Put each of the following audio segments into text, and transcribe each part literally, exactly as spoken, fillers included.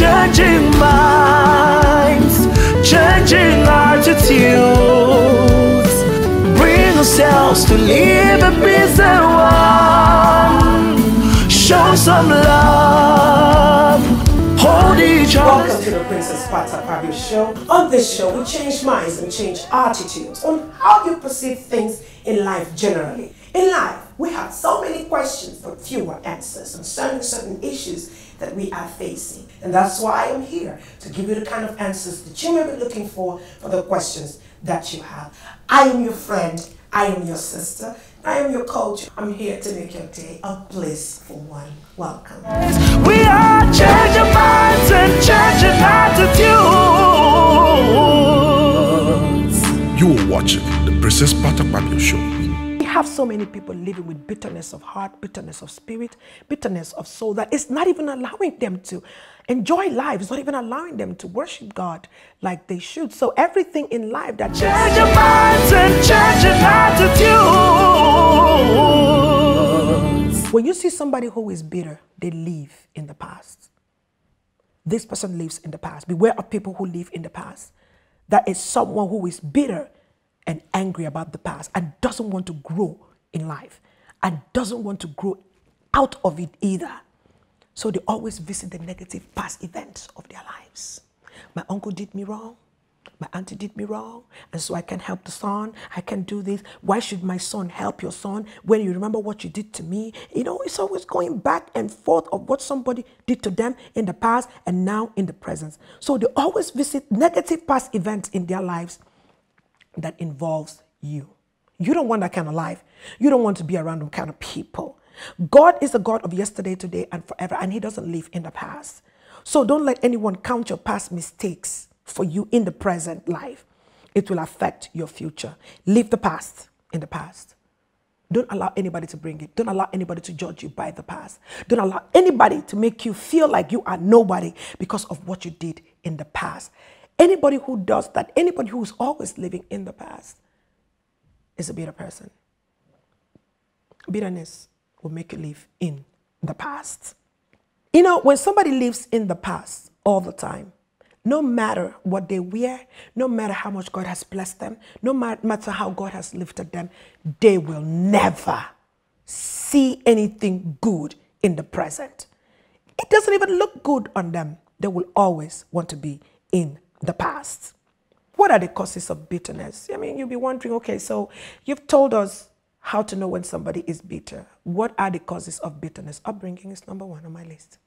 changing minds, changing attitudes. Bring ourselves to live a busy one. Show some love, hold each other. Welcome to the Princess Pat Akpabio Show. On this show, we change minds and change attitudes on how you perceive things in life generally. In life, we have so many questions but fewer answers concerning certain issues that we are facing. And that's why I'm here, to give you the kind of answers that you may be looking for for the questions that you have. I am your friend, I am your sister, I am your coach. I'm here to make your day a blissful one. Welcome. We are changing minds and changing attitudes. You are watching the Princess Pat Akpabio Show. We have so many people living with bitterness of heart, bitterness of spirit, bitterness of soul, that it's not even allowing them to enjoy life. It's not even allowing them to worship God like they should. So everything in life that change your minds and change your attitudes. When you see somebody who is bitter, they live in the past. This person lives in the past. Beware of people who live in the past. That is someone who is bitter and angry about the past and doesn't want to grow in life and doesn't want to grow out of it either. So they always visit the negative past events of their lives. My uncle did me wrong. My auntie did me wrong. And so I can't help the son. I can't do this. Why should my son help your son when you remember what you did to me? You know, it's always going back and forth of what somebody did to them in the past and now in the present. So they always visit negative past events in their lives that involves you. You don't want that kind of life. You don't want to be around them kind of people. God is the God of yesterday, today, and forever, and He doesn't live in the past. So don't let anyone count your past mistakes for you in the present life. It will affect your future. Leave the past in the past. Don't allow anybody to bring it. Don't allow anybody to judge you by the past. Don't allow anybody to make you feel like you are nobody because of what you did in the past. Anybody who does that, anybody who's always living in the past, is a bitter person. Bitterness will make you live in the past. You know, when somebody lives in the past all the time, no matter what they wear, no matter how much God has blessed them, no matter how God has lifted them, they will never see anything good in the present. It doesn't even look good on them. They will always want to be in the past. What are the causes of bitterness? I mean, you'll be wondering, okay, so you've told us how to know when somebody is bitter. What are the causes of bitterness? Upbringing is number one on my list.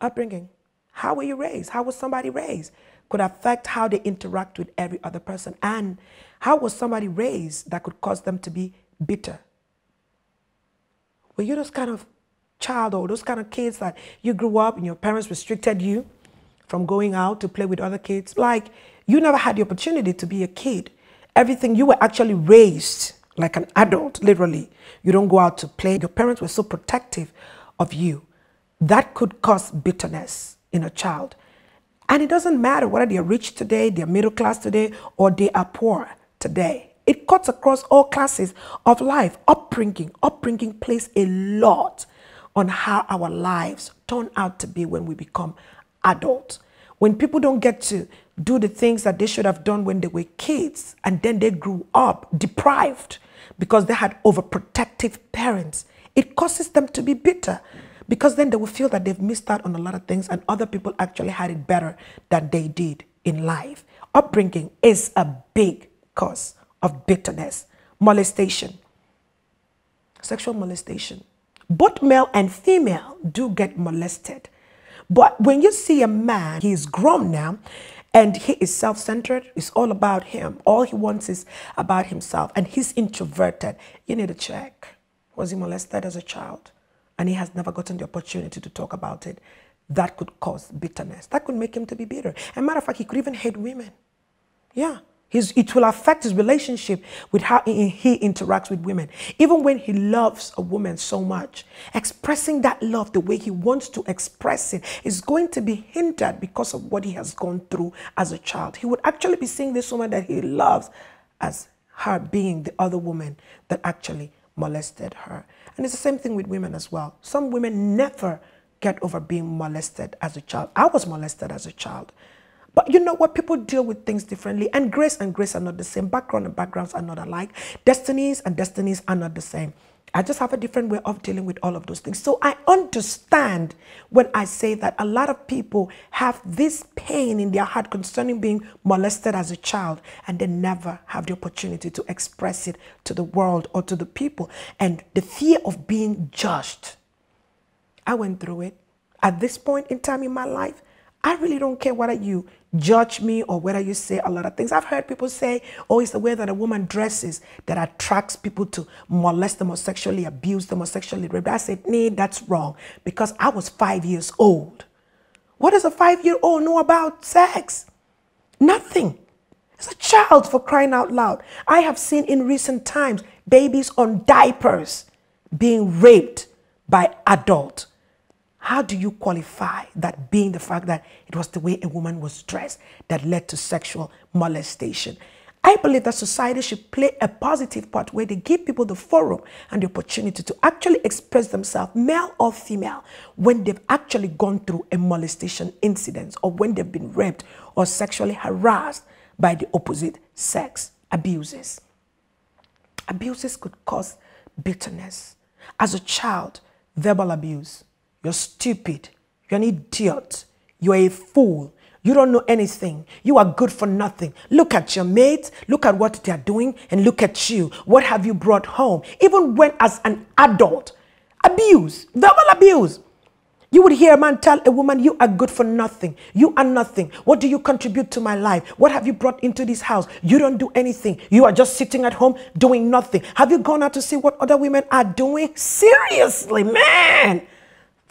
Upbringing. How were you raised? How was somebody raised? Could affect how they interact with every other person. And how was somebody raised that could cause them to be bitter? Were you those kind of child or those kind of kids that you grew up and your parents restricted you from going out to play with other kids? Like, you never had the opportunity to be a kid. Everything, you were actually raised like an adult, literally. You don't go out to play. Your parents were so protective of you. That could cause bitterness in a child. And it doesn't matter whether they're rich today, they're middle class today, or they are poor today. It cuts across all classes of life. Upbringing, upbringing plays a lot on how our lives turn out to be when we become adult. When people don't get to do the things that they should have done when they were kids, and then they grew up deprived because they had overprotective parents, it causes them to be bitter, because then they will feel that they've missed out on a lot of things and other people actually had it better than they did in life. Upbringing is a big cause of bitterness. Molestation, sexual molestation. Both male and female do get molested. But when you see a man, he is grown now, and he is self-centered. It's all about him. All he wants is about himself, and he's introverted. You need to check. Was he molested as a child? And he has never gotten the opportunity to talk about it. That could cause bitterness. That could make him to be bitter. As a matter of fact, he could even hate women. Yeah. His, it will affect his relationship with how he, he interacts with women. Even when he loves a woman so much, expressing that love the way he wants to express it is going to be hindered because of what he has gone through as a child. He would actually be seeing this woman that he loves as her being the other woman that actually molested her. And it's the same thing with women as well. Some women never get over being molested as a child. I was molested as a child. But you know what? People deal with things differently. And grace and grace are not the same. Background and backgrounds are not alike. Destinies and destinies are not the same. I just have a different way of dealing with all of those things. So I understand when I say that a lot of people have this pain in their heart concerning being molested as a child, and they never have the opportunity to express it to the world or to the people. And the fear of being judged. I went through it. At this point in time in my life, I really don't care whether you judge me or whether you say a lot of things. I've heard people say, oh, it's the way that a woman dresses that attracts people to molest them or sexually abuse them or sexually rape. I said, nee, that's wrong, because I was five years old. What does a five-year-old know about sex? Nothing. It's a child, for crying out loud. I have seen in recent times babies on diapers being raped by adults. How do you qualify that being the fact that it was the way a woman was dressed that led to sexual molestation? I believe that society should play a positive part where they give people the forum and the opportunity to actually express themselves, male or female, when they've actually gone through a molestation incident or when they've been raped or sexually harassed by the opposite sex. Abuses. Abuses could cause bitterness. As a child, verbal abuse. You're stupid, you're an idiot, you're a fool, you don't know anything, you are good for nothing. Look at your mates, look at what they're doing, and look at you. What have you brought home? Even when as an adult, abuse, verbal abuse. You would hear a man tell a woman, you are good for nothing. You are nothing. What do you contribute to my life? What have you brought into this house? You don't do anything. You are just sitting at home doing nothing. Have you gone out to see what other women are doing? Seriously, man.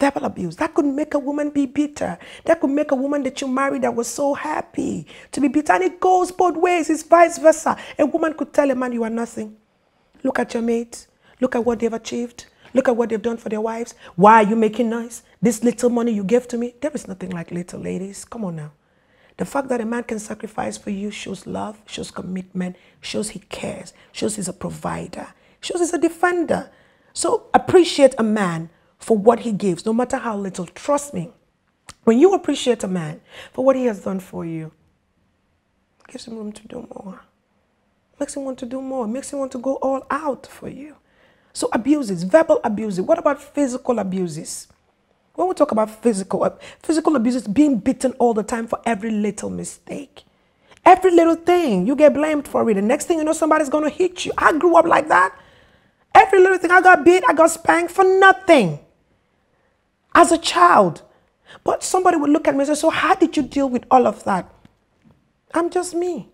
Verbal abuse. That could make a woman be bitter. That could make a woman that you married that was so happy to be bitter. And it goes both ways. It's vice versa. A woman could tell a man, you are nothing. Look at your mate. Look at what they've achieved. Look at what they've done for their wives. Why are you making noise? This little money you gave to me. There is nothing like little, ladies. Come on now. The fact that a man can sacrifice for you shows love, shows commitment, shows he cares, shows he's a provider, shows he's a defender. So appreciate a man for what he gives, no matter how little. Trust me, when you appreciate a man for what he has done for you, it gives him room to do more. Makes him want to do more. Makes him want to go all out for you. So abuses, verbal abuses. What about physical abuses? When we talk about physical, physical abuses, being beaten all the time for every little mistake. Every little thing, you get blamed for it. The next thing you know, somebody's going to hit you. I grew up like that. Every little thing, I got beat, I got spanked for nothing. As a child. But somebody would look at me and say, so how did you deal with all of that? I'm just me.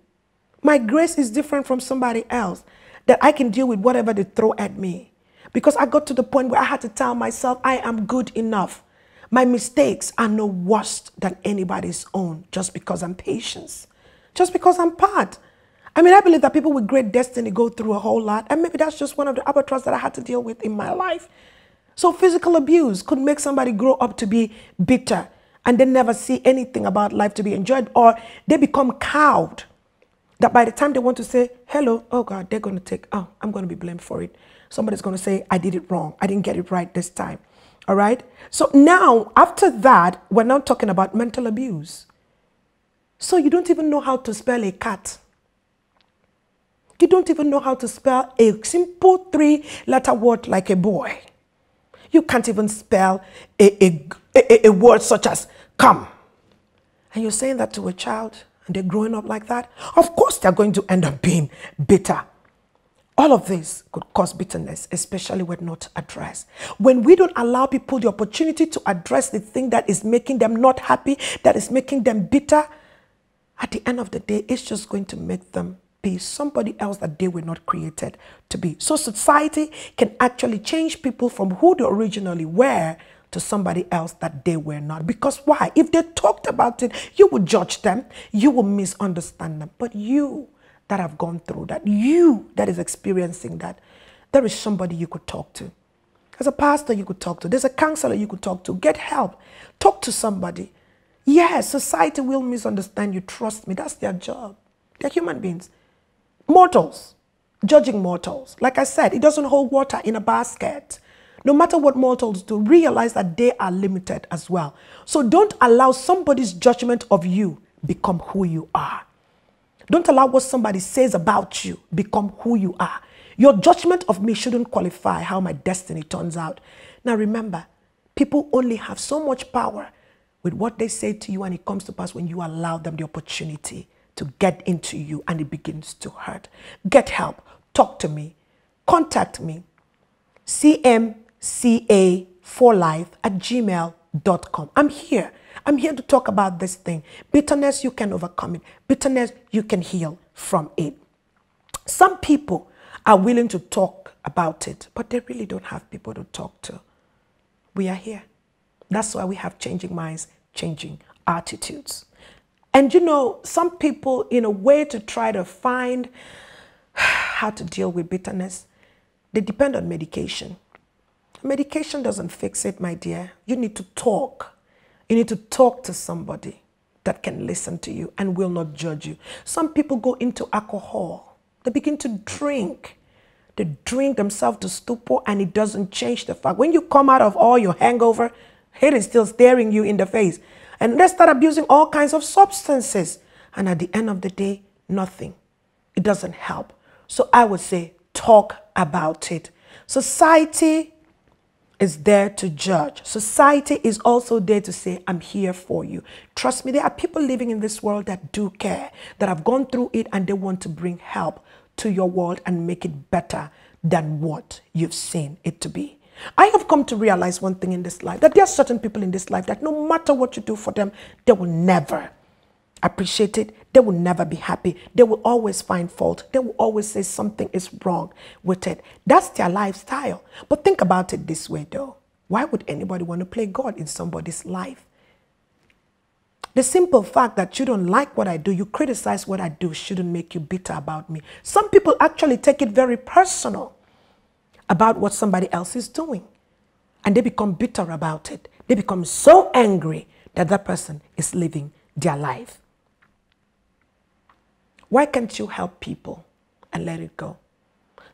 My grace is different from somebody else, that I can deal with whatever they throw at me. Because I got to the point where I had to tell myself, I am good enough. My mistakes are no worse than anybody's own, just because I'm patient. Just because I'm part. I mean, I believe that people with great destiny go through a whole lot. And maybe that's just one of the albatross that I had to deal with in my life. So physical abuse could make somebody grow up to be bitter and they never see anything about life to be enjoyed, or they become cowed that by the time they want to say, hello, oh God, they're going to take, oh, I'm going to be blamed for it. Somebody's going to say, I did it wrong. I didn't get it right this time. All right. So now after that, we're now talking about mental abuse. So you don't even know how to spell a cat. You don't even know how to spell a simple three-letter word like a boy. You can't even spell a, a, a, a word such as come. And you're saying that to a child and they're growing up like that? Of course they're going to end up being bitter. All of this could cause bitterness, especially when not addressed. When we don't allow people the opportunity to address the thing that is making them not happy, that is making them bitter, at the end of the day, it's just going to make them be somebody else that they were not created to be. So society can actually change people from who they originally were to somebody else that they were not. Because why? If they talked about it, you would judge them, you will misunderstand them. But you that have gone through that, you that is experiencing that, there is somebody you could talk to. There's a pastor you could talk to. There's a counselor you could talk to. Get help. Talk to somebody. Yes, society will misunderstand you. Trust me, that's their job. They're human beings. Mortals, judging mortals. Like I said, it doesn't hold water in a basket. no matter what mortals do, realize that they are limited as well. So don't allow somebody's judgment of you become who you are. Don't allow what somebody says about you become who you are. Your judgment of me shouldn't qualify how my destiny turns out. Now remember, people only have so much power with what they say to you, and it comes to pass when you allow them the opportunity to get into you and it begins to hurt. Get help. Talk to me. Contact me. C M C A four life at gmail dot com. I'm here. I'm here to talk about this thing. Bitterness, you can overcome it. Bitterness, you can heal from it. Some people are willing to talk about it, but they really don't have people to talk to. We are here. That's why we have changing minds, changing attitudes. And you know, some people, in a way to try to find how to deal with bitterness, they depend on medication. Medication doesn't fix it, my dear. You need to talk. You need to talk to somebody that can listen to you and will not judge you. Some people go into alcohol. They begin to drink. They drink themselves to stupor, and it doesn't change the fact. When you come out of all your hangover, hate is still staring you in the face. And they start abusing all kinds of substances. And at the end of the day, nothing. It doesn't help. So I would say, talk about it. Society is there to judge. Society is also there to say, I'm here for you. Trust me, there are people living in this world that do care, that have gone through it, and they want to bring help to your world and make it better than what you've seen it to be. I have come to realize one thing in this life, that there are certain people in this life that no matter what you do for them, they will never appreciate it. They will never be happy. They will always find fault. They will always say something is wrong with it. That's their lifestyle. But think about it this way, though. Why would anybody want to play God in somebody's life? The simple fact that you don't like what I do, you criticize what I do, shouldn't make you bitter about me. Some people actually take it very personal about what somebody else is doing, and they become bitter about it. They become so angry that that person is living their life. Why can't you help people and let it go?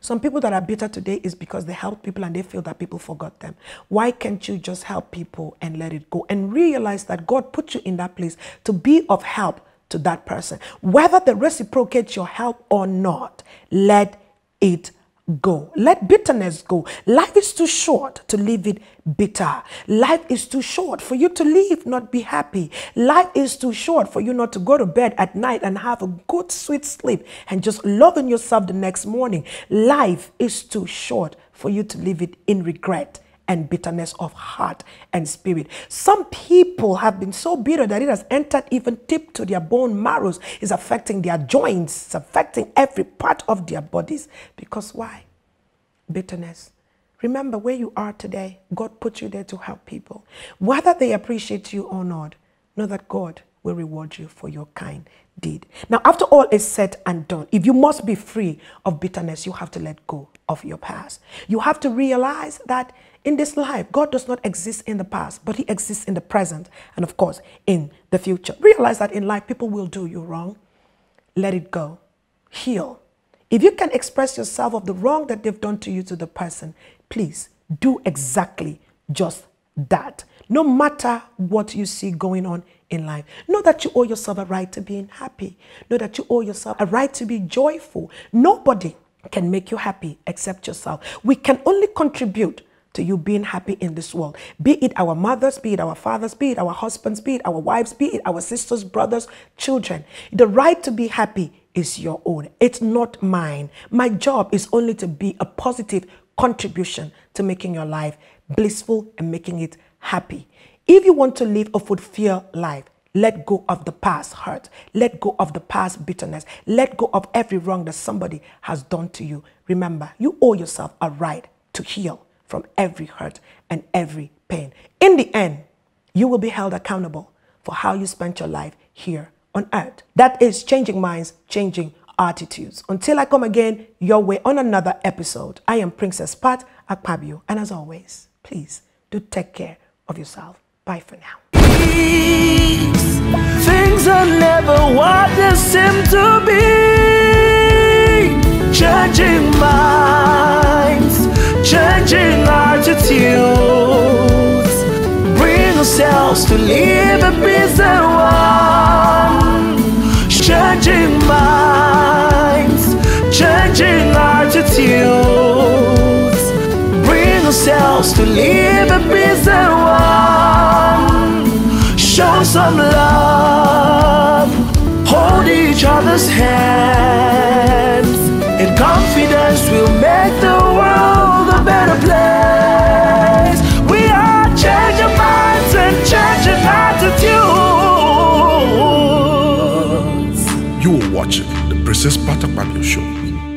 Some people that are bitter today is because they helped people and they feel that people forgot them. Why can't you just help people and let it go and realize that God put you in that place to be of help to that person? Whether they reciprocate your help or not, let it go. Go. Let bitterness go. Life is too short to live it bitter. Life is too short for you to live, not be happy. Life is too short for you not to go to bed at night and have a good, sweet sleep and just loving yourself the next morning. Life is too short for you to live it in regret and bitterness of heart and spirit. Some people have been so bitter that it has entered even deep to their bone marrows. It's affecting their joints. It's affecting every part of their bodies. Because why? Bitterness. Remember where you are today. God put you there to help people. Whether they appreciate you or not, know that God will reward you for your kind deed. Now, after all is said and done, if you must be free of bitterness, you have to let go of your past. You have to realize that in this life, God does not exist in the past, but He exists in the present and, of course, in the future. Realize that in life, people will do you wrong. Let it go. Heal. If you can express yourself of the wrong that they've done to you, to the person, please do exactly just that. No matter what you see going on in life, know that you owe yourself a right to being happy. Know that you owe yourself a right to be joyful. Nobody can make you happy except yourself. We can only contribute to you being happy in this world. Be it our mothers, be it our fathers, be it our husbands, be it our wives, be it our sisters, brothers, children. The right to be happy is your own. It's not mine. My job is only to be a positive contribution to making your life blissful and making it happy. If you want to live a fulfilled life, let go of the past hurt. Let go of the past bitterness. Let go of every wrong that somebody has done to you. Remember, you owe yourself a right to heal from every hurt and every pain. In the end, you will be held accountable for how you spent your life here on earth. That is changing minds, changing attitudes. Until I come again your way on another episode, I am Princess Pat Akpabio. And as always, please do take care of yourself. Bye for now. Peace. Things are never what they seem to be. Changing minds, changing attitudes. wants to live a busy one. Changing minds, changing attitudes. Bring ourselves to live a busy one. Show some love, hold each other's hands. In confidence we'll make the world a better place. We are changing minds and changing attitudes. You are watching the Princess Pat Akpabio Show.